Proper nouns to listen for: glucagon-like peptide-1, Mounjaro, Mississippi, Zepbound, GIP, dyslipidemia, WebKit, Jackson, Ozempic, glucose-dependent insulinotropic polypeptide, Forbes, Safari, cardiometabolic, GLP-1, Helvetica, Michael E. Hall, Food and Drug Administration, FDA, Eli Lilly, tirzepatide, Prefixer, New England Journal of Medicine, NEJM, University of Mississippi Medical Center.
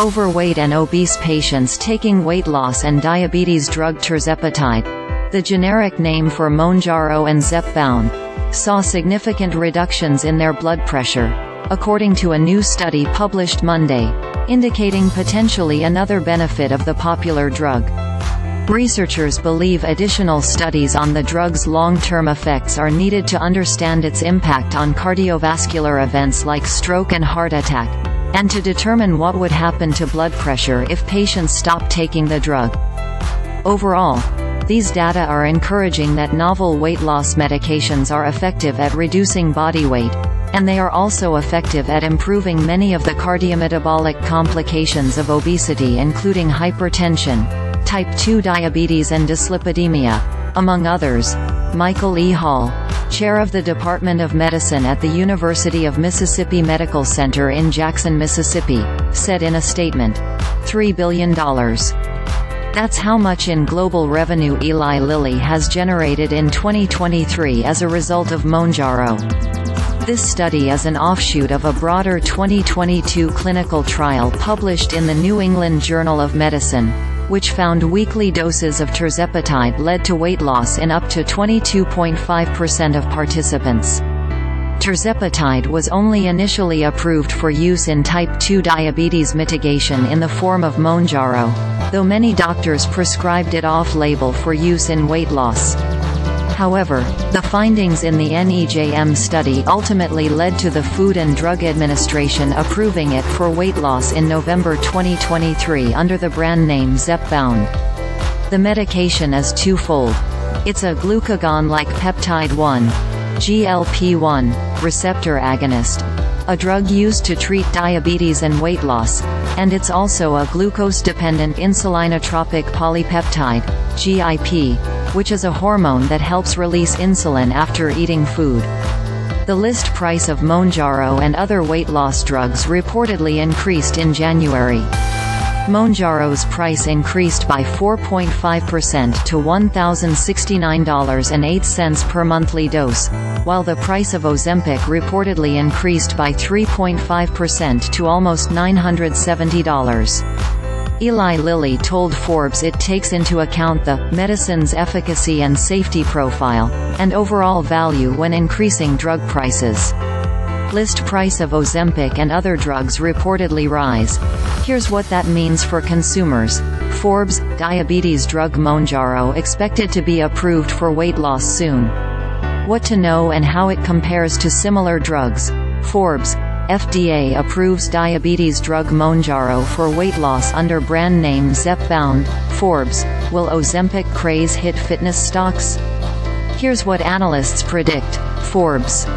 overweight and obese patients taking weight loss and diabetes drug tirzepatide, the generic name for Mounjaro and Zepbound, saw significant reductions in their blood pressure, according to a new study published Monday, indicating potentially another benefit of the popular drug. Researchers believe additional studies on the drug's long-term effects are needed to understand its impact on cardiovascular events like stroke and heart attack, and to determine what would happen to blood pressure if patients stopped taking the drug. Overall, these data are encouraging that novel weight loss medications are effective at reducing body weight, and they are also effective at improving many of the cardiometabolic complications of obesity, including hypertension, type 2 diabetes and dyslipidemia, among others. Michael E. Hall, chair of the Department of Medicine at the University of Mississippi Medical Center in Jackson, Mississippi, said in a statement, $3 billion. That's how much in global revenue Eli Lilly has generated in 2023 as a result of Mounjaro. This study is an offshoot of a broader 2022 clinical trial published in the New England Journal of Medicine, which found weekly doses of tirzepatide led to weight loss in up to 22.5% of participants. Tirzepatide was only initially approved for use in type 2 diabetes mitigation in the form of Mounjaro, though many doctors prescribed it off-label for use in weight loss. However, the findings in the NEJM study ultimately led to the Food and Drug Administration approving it for weight loss in November 2023 under the brand name Zepbound. The medication is twofold. It's a glucagon-like peptide-1, GLP-1, receptor agonist, a drug used to treat diabetes and weight loss, and it's also a glucose-dependent insulinotropic polypeptide, GIP, which is a hormone that helps release insulin after eating food. The list price of Mounjaro and other weight loss drugs reportedly increased in January. Mounjaro's price increased by 4.5% to $1,069.08 per monthly dose, while the price of Ozempic reportedly increased by 3.5% to almost $970. Eli Lilly told Forbes it takes into account the medicine's efficacy and safety profile, and overall value when increasing drug prices. List price of Ozempic and other drugs reportedly rise. Here's what that means for consumers. Forbes, diabetes drug Mounjaro expected to be approved for weight loss soon. What to know and how it compares to similar drugs. Forbes, FDA approves diabetes drug Mounjaro for weight loss under brand name Zepbound. Forbes, will Ozempic craze hit fitness stocks? Here's what analysts predict. Forbes.